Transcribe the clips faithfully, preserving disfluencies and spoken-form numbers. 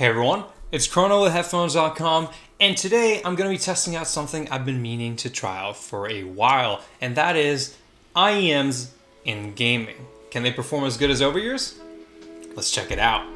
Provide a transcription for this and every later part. Hey everyone, it's Chrono with headphones dot com, and today I'm going to be testing out something I've been meaning to try out for a while, and that is I E Ms in gaming. Can they perform as good as over-ears? Let's check it out.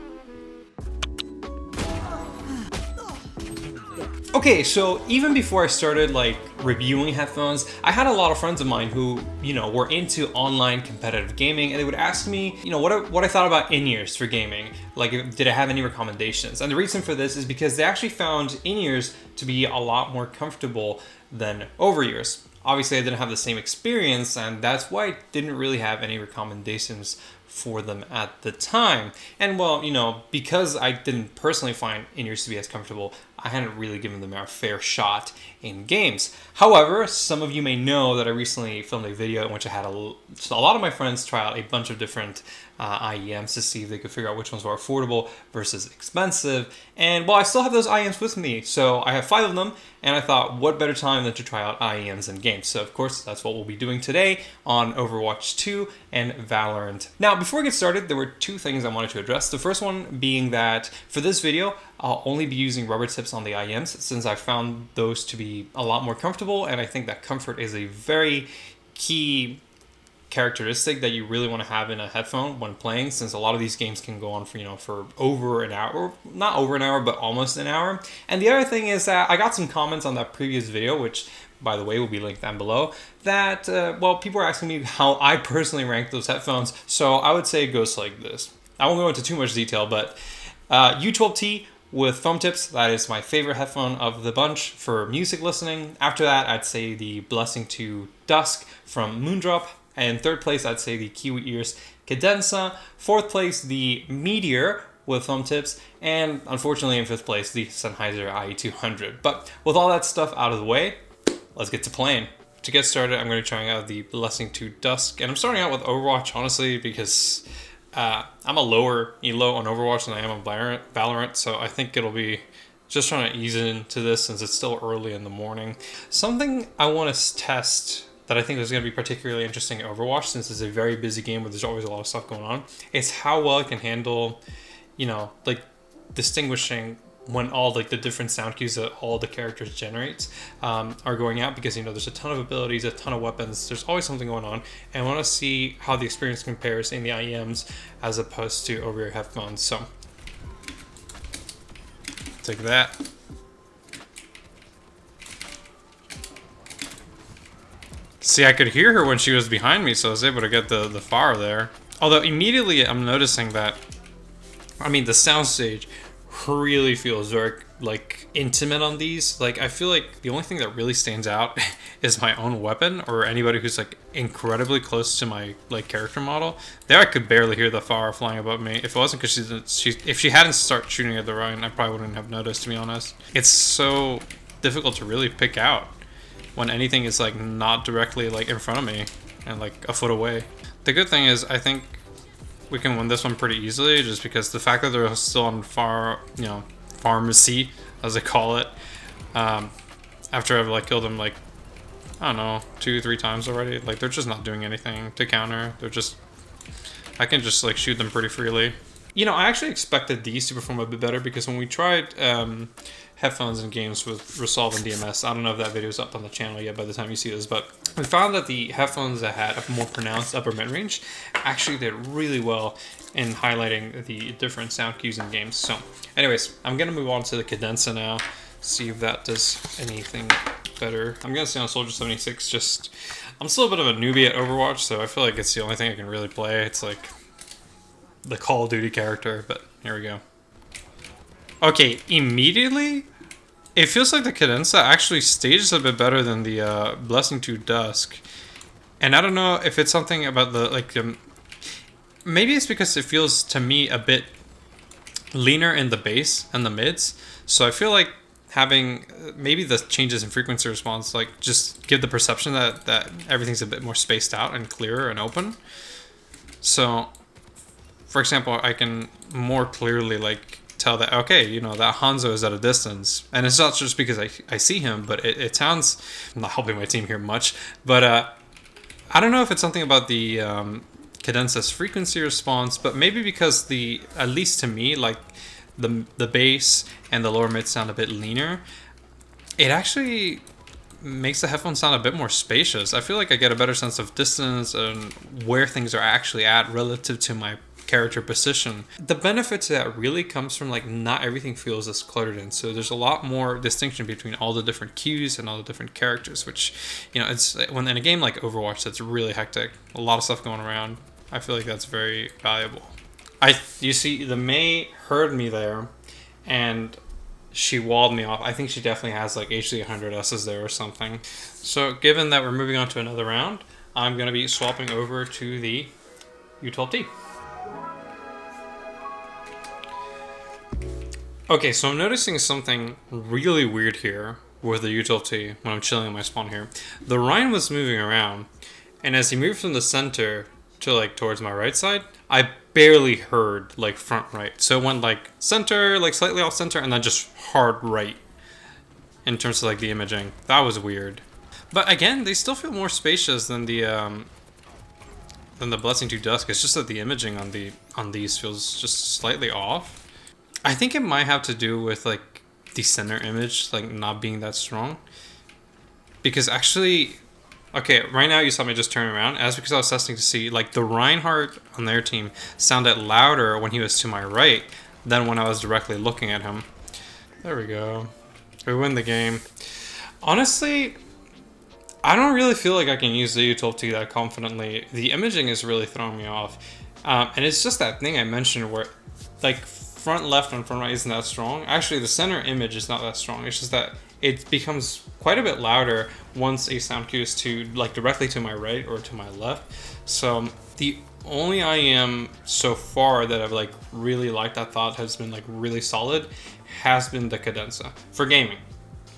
Okay, so even before I started like reviewing headphones, I had a lot of friends of mine who, you know, were into online competitive gaming, and they would ask me, you know, what I, what I thought about in-ears for gaming. Like, did I have any recommendations? And the reason for this is because they actually found in-ears to be a lot more comfortable than over-ears. Obviously, I didn't have the same experience, and that's why I didn't really have any recommendations for them at the time. And well, you know, because I didn't personally find in-ears to be as comfortable, I hadn't really given them a fair shot in games. However, some of you may know that I recently filmed a video in which I had a, a lot of my friends try out a bunch of different uh, I E Ms to see if they could figure out which ones were affordable versus expensive. And well, I still have those I E Ms with me, so I have five of them, and I thought what better time than to try out I E Ms in games. So of course, that's what we'll be doing today on Overwatch two and Valorant. Now, before we get started, there were two things I wanted to address. The first one being that for this video, I'll only be using rubber tips on the I E Ms since I found those to be a lot more comfortable, and I think that comfort is a very key characteristic that you really want to have in a headphone when playing, since a lot of these games can go on for, you know, for over an hour, not over an hour, but almost an hour. And the other thing is that I got some comments on that previous video, which by the way will be linked down below, that, uh, well, people are asking me how I personally rank those headphones. So I would say it goes like this. I won't go into too much detail, but uh, U twelve T, with foam tips, that is my favorite headphone of the bunch for music listening. After that, I'd say the Blessing two Dusk from Moondrop. And third place, I'd say the Kiwi Ears Cadenza. Fourth place, the Meteor with foam tips. And unfortunately, in fifth place, the Sennheiser I E two hundred. But with all that stuff out of the way, let's get to playing. To get started, I'm going to be trying out the Blessing two Dusk. And I'm starting out with Overwatch, honestly, because Uh, I'm a lower elo on Overwatch than I am on Valorant, so I think it'll be just trying to ease into this since it's still early in the morning. Something I want to test that I think is going to be particularly interesting in Overwatch, since it's a very busy game where there's always a lot of stuff going on, is how well it can handle, you know, like distinguishing when all like the different sound cues that all the characters generate um, are going out, because, you know, there's a ton of abilities, a ton of weapons, there's always something going on, and I want to see how the experience compares in the I E Ms as opposed to over-ear headphones. So take that. See, I could hear her when she was behind me, so I was able to get the, the fire there. Although immediately I'm noticing that, I mean, the soundstage really feels very like intimate on these. Like, I feel like the only thing that really stands out is my own weapon or anybody who's like incredibly close to my like character model. There, I could barely hear the fire flying above me. If it wasn't because she didn't, she if she hadn't started shooting at the Ryan, I probably wouldn't have noticed, to be honest. It's so difficult to really pick out when anything is like not directly like in front of me and like a foot away. The good thing is, I think we can win this one pretty easily, just because the fact that they're still on far, you know, pharmacy, as they call it, um, after I've like killed them like, I don't know, two, three times already, like they're just not doing anything to counter. They're just, I can just like shoot them pretty freely. You know, I actually expected these to perform a bit better, because when we tried um, headphones and games with Resolve and D M S, I don't know if that video is up on the channel yet by the time you see this, but we found that the headphones that had a more pronounced upper mid-range actually did really well in highlighting the different sound cues in games. So anyways, I'm going to move on to the Cadenza now, see if that does anything better. I'm going to stay on Soldier seventy-six, just, I'm still a bit of a newbie at Overwatch, so I feel like it's the only thing I can really play. It's like the Call of Duty character, but here we go. Okay, immediately, it feels like the Cadenza actually stages a bit better than the uh, Blessing two Dusk. And I don't know if it's something about the, like, um, maybe it's because it feels to me a bit leaner in the bass and the mids. So I feel like having maybe the changes in frequency response, like, just give the perception that, that everything's a bit more spaced out and clearer and open. So, for example, I can more clearly like tell that, okay, you know, that Hanzo is at a distance, and it's not just because I, I see him, but it, it sounds, I'm not helping my team here much, but uh, I don't know if it's something about the um, Cadenza's frequency response, but maybe because the, at least to me, like the, the bass and the lower mid sound a bit leaner, it actually makes the headphones sound a bit more spacious. I feel like I get a better sense of distance and where things are actually at relative to my character position. The benefit to that really comes from, like, not everything feels as cluttered in. So there's a lot more distinction between all the different cues and all the different characters, which, you know, it's when in a game like Overwatch that's really hectic, a lot of stuff going around. I feel like that's very valuable. I you see the May heard me there and she walled me off. I think she definitely has like H D one hundred S's there or something. So given that we're moving on to another round, I'm going to be swapping over to the U twelve T. Okay, so I'm noticing something really weird here with the U twelve T when I'm chilling in my spawn here. The Rhine was moving around, and as he moved from the center to like towards my right side, I barely heard like front right. So it went like center, like slightly off center, and then just hard right in terms of like the imaging. That was weird. But again, they still feel more spacious than the um, than the Blessing two Dusk. It's just that the imaging on the on these feels just slightly off. I think it might have to do with like the center image like not being that strong, because actually, okay, right now you saw me just turn around. As because I was testing to see, like, the Reinhardt on their team sounded louder when he was to my right than when I was directly looking at him. There we go. We win the game. Honestly, I don't really feel like I can use the U twelve T that confidently. The imaging is really throwing me off. Um, and it's just that thing I mentioned where, like, front left and front right isn't that strong. Actually, the center image is not that strong. It's just that it becomes quite a bit louder once a sound cue is to like directly to my right or to my left. So the only I E M so far that I've like really liked that thought has been like really solid has been the Cadenza for gaming.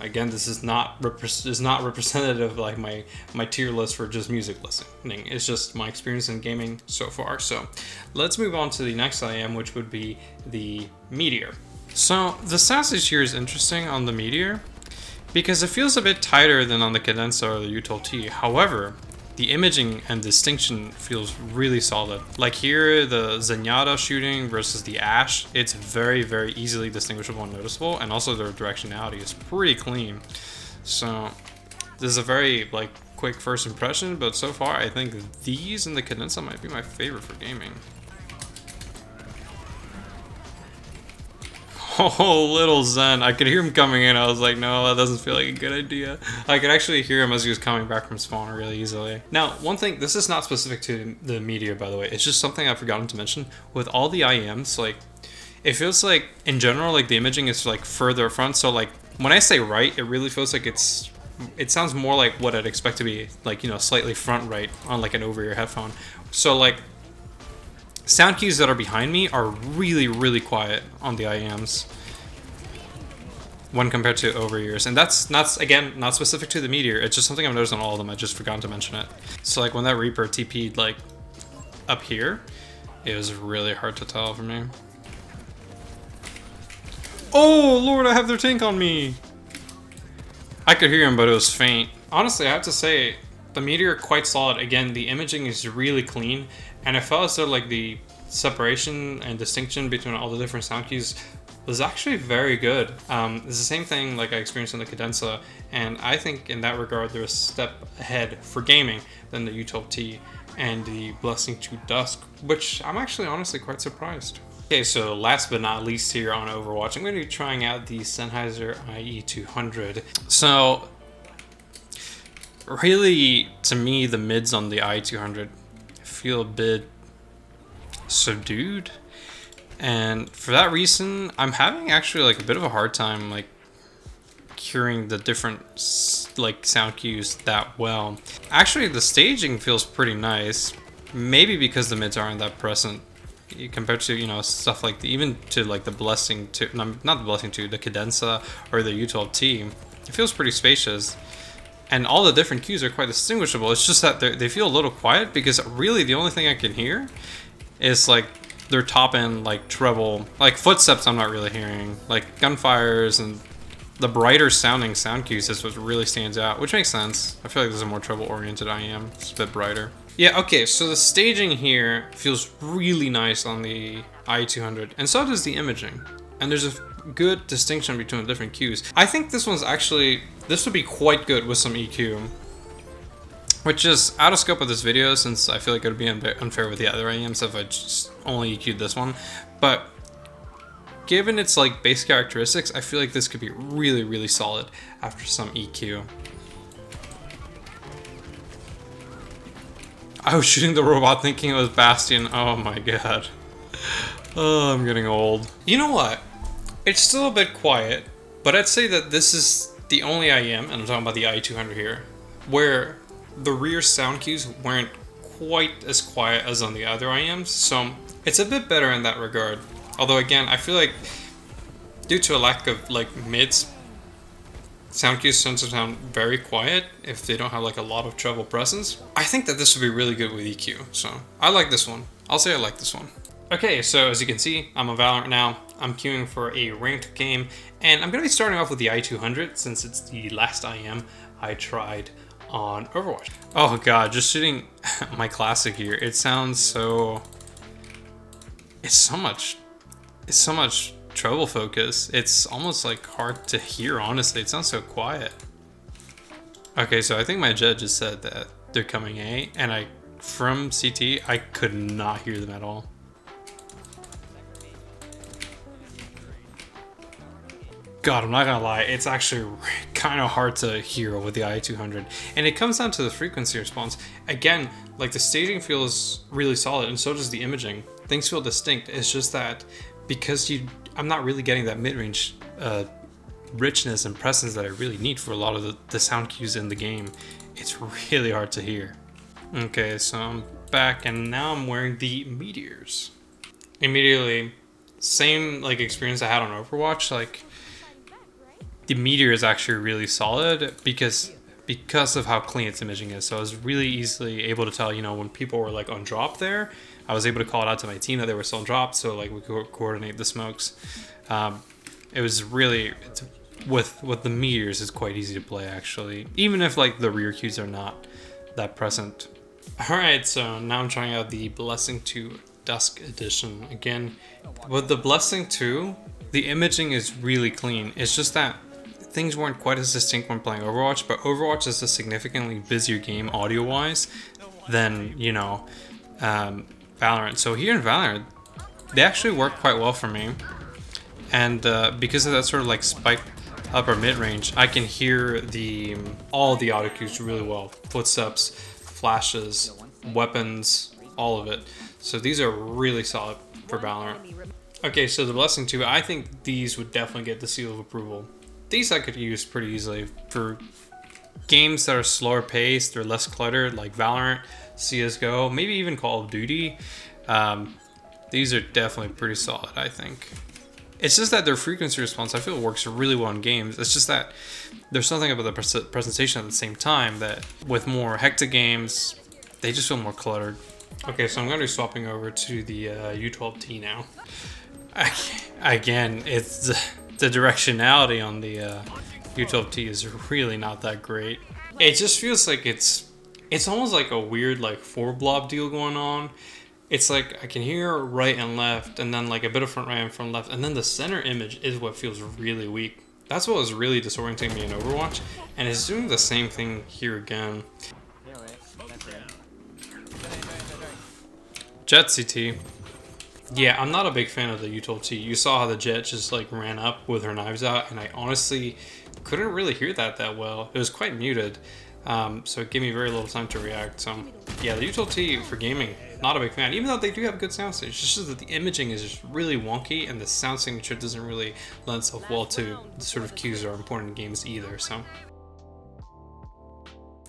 Again, this is not rep is not representative of like my my tier list for just music listening. It's just my experience in gaming so far. So let's move on to the next I E M, which would be the Meteor. So the sausage here is interesting on the Meteor because it feels a bit tighter than on the Cadenza or the U twelve T. However, the imaging and distinction feels really solid. Like here, the Zenyatta shooting versus the Ashe, it's very, very easily distinguishable and noticeable, and also their directionality is pretty clean. So this is a very like quick first impression, but so far I think these and the Cadenza might be my favorite for gaming. Oh, little Zen. I could hear him coming in. I was like, no, that doesn't feel like a good idea. I could actually hear him as he was coming back from spawn really easily. Now, one thing, this is not specific to the Meteor, by the way. It's just something I've forgotten to mention. With all the I E Ms, like, it feels like, in general, like, the imaging is, like, further front. So, like, when I say right, it really feels like it's... It sounds more like what I'd expect to be, like, you know, slightly front right on, like, an over-ear headphone. So, like... Sound cues that are behind me are really, really quiet on the I E Ms when compared to over ears. And that's, not, again, not specific to the Meteor. It's just something I've noticed on all of them. I just forgot to mention it. So, like, when that Reaper T P'd, like, up here, it was really hard to tell for me. Oh, Lord, I have their tank on me. I could hear him, but it was faint. Honestly, I have to say, the Meteor, quite solid. Again, the imaging is really clean. And I felt as though like the separation and distinction between all the different sound cues was actually very good. Um, it's the same thing like I experienced in the Cadenza, and I think in that regard they're a step ahead for gaming than the U twelve T and the Blessing two Dusk, which I'm actually honestly quite surprised. Okay, so last but not least here on Overwatch, I'm going to be trying out the Sennheiser I E two hundred. So really, to me, the mids on the I E two hundred feel a bit subdued, and for that reason I'm having actually like a bit of a hard time like curing the different like sound cues that well. Actually, the staging feels pretty nice, maybe because the mids aren't that present compared to, you know, stuff like the, even to like the Blessing two, not the Blessing two, the Cadenza or the U twelve T. It feels pretty spacious. And all the different cues are quite distinguishable. It's just that they feel a little quiet because really the only thing I can hear is like their top end, like treble, like footsteps I'm not really hearing, like gunfires and the brighter sounding sound cues is what really stands out, which makes sense. I feel like this is a more treble oriented I E M. It's a bit brighter. Yeah, okay, so the staging here feels really nice on the I E two hundred, and so does the imaging. and there's a good distinction between the different cues. I think this one's actually, this would be quite good with some E Q, which is out of scope of this video since I feel like it would be unfair with the other I E Ms if I just only E Q'd this one, but given its like base characteristics, I feel like this could be really, really solid after some E Q. I was shooting the robot thinking it was Bastion. Oh my god. Oh, I'm getting old. You know what? It's still a bit quiet, but I'd say that this is the only I E M, and I'm talking about the I E two hundred here, where the rear sound cues weren't quite as quiet as on the other I E Ms, so it's a bit better in that regard. Although again, I feel like due to a lack of like mids, sound cues tend to sound very quiet if they don't have like a lot of treble presence. I think that this would be really good with E Q, so I like this one. I'll say I like this one. Okay, so as you can see, I'm on Valorant now. I'm queuing for a ranked game, and I'm gonna be starting off with the I E two hundred since it's the last I E M I tried on Overwatch. Oh god, just shooting my classic here. It sounds so, it's so much, it's so much treble focus. It's almost like hard to hear, honestly. It sounds so quiet. Okay, so I think my judge just said that they're coming A, and I, from C T, I could not hear them at all. God, I'm not gonna lie, it's actually kind of hard to hear with the I E two hundred, and it comes down to the frequency response. Again, like the staging feels really solid, and so does the imaging. Things feel distinct. It's just that because you, I'm not really getting that mid-range uh, richness and presence that I really need for a lot of the, the sound cues in the game. It's really hard to hear. Okay, so I'm back, and now I'm wearing the Meteors. Immediately, same like experience I had on Overwatch, like. The Meteor is actually really solid because because of how clean its imaging is. So I was really easily able to tell, you know, when people were like on drop there, I was able to call it out to my team that they were still on drop, so like we could coordinate the smokes. Um, it was really, it's, with with the Meteors, it's quite easy to play actually, even if like the rear cues are not that present. All right, so now I'm trying out the Blessing two Dusk edition again. With the Blessing two, the imaging is really clean. It's just that things weren't quite as distinct when playing Overwatch, but Overwatch is a significantly busier game audio-wise than, you know, um, Valorant. So here in Valorant, they actually work quite well for me. And uh, because of that sort of like spike upper mid-range, I can hear the all the audio cues really well. Footsteps, flashes, weapons, all of it. So these are really solid for Valorant. Okay, so the Blessing two, I think these would definitely get the seal of approval. These I could use pretty easily for games that are slower paced or less cluttered, like Valorant, C S G O, maybe even Call of Duty. Um, these are definitely pretty solid, I think. It's just that their frequency response, I feel, works really well in games. It's just that there's something about the pres presentation at the same time that with more hectic games, they just feel more cluttered. Okay, so I'm going to be swapping over to the uh, U twelve T now. I, again, it's... The directionality on the uh, U twelve T is really not that great. It just feels like it's, it's almost like a weird like four blob deal going on. It's like I can hear right and left, and then like a bit of front right and front left, and then the center image is what feels really weak. That's what was really disorienting me in Overwatch, and it's doing the same thing here again. Jet C T. Yeah, I'm not a big fan of the U twelve T. You saw how the Jet just like ran up with her knives out, and I honestly couldn't really hear that that well. It was quite muted, um, so it gave me very little time to react. So yeah, the U twelve T for gaming, not a big fan, even though they do have good sound stage. It's just that the imaging is just really wonky, and the sound signature doesn't really lend itself well to the sort of cues that are important in games either. So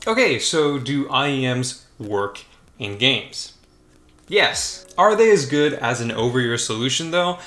okay, so do I E Ms work in games? Yes. Are they as good as an over-ear solution though?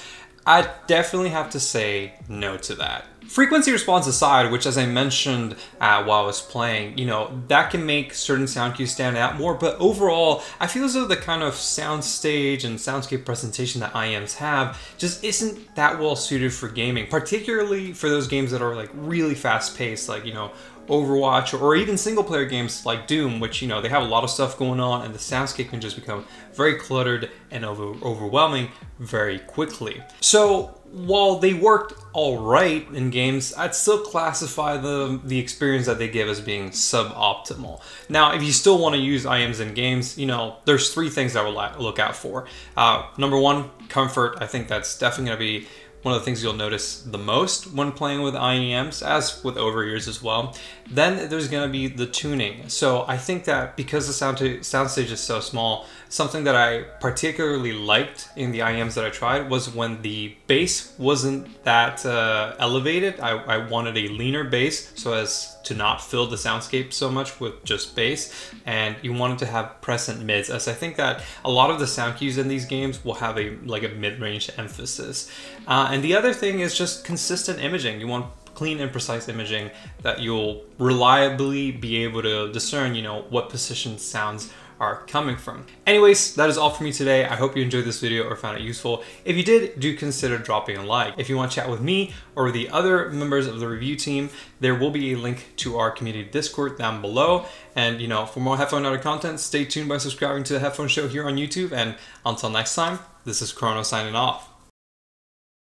I definitely have to say no to that. Frequency response aside, which as I mentioned uh, while I was playing, you know, that can make certain sound cues stand out more, but overall, I feel as though the kind of soundstage and soundscape presentation that I E Ms have just isn't that well suited for gaming, particularly for those games that are like really fast paced, like, you know, Overwatch, or even single player games like Doom, which, you know, they have a lot of stuff going on, and the soundscape can just become very cluttered and over overwhelming very quickly. So while they worked all right in games, I'd still classify the, the experience that they give as being suboptimal. Now, if you still want to use I E Ms in games, you know, there's three things I would look out for. Uh, number one, comfort. I think that's definitely going to be one of the things you'll notice the most when playing with I E Ms, as with over-ears as well. Then there's going to be the tuning. So I think that because the sound soundstage is so small, something that I particularly liked in the I E Ms that I tried was when the bass wasn't that uh, elevated. I, I wanted a leaner bass so as to not fill the soundscape so much with just bass, and you wanted to have present mids, as I think that a lot of the sound cues in these games will have a like a mid-range emphasis. Uh, and the other thing is just consistent imaging. You want clean and precise imaging that you'll reliably be able to discern, you know, what position sounds are coming from. Anyways, that is all for me today. I hope you enjoyed this video or found it useful. If you did, do consider dropping a like. If you want to chat with me or the other members of the review team, there will be a link to our community Discord down below. And you know, for more headphone other content, stay tuned by subscribing to The Headphone Show here on YouTube. And until next time, this is Chrono signing off.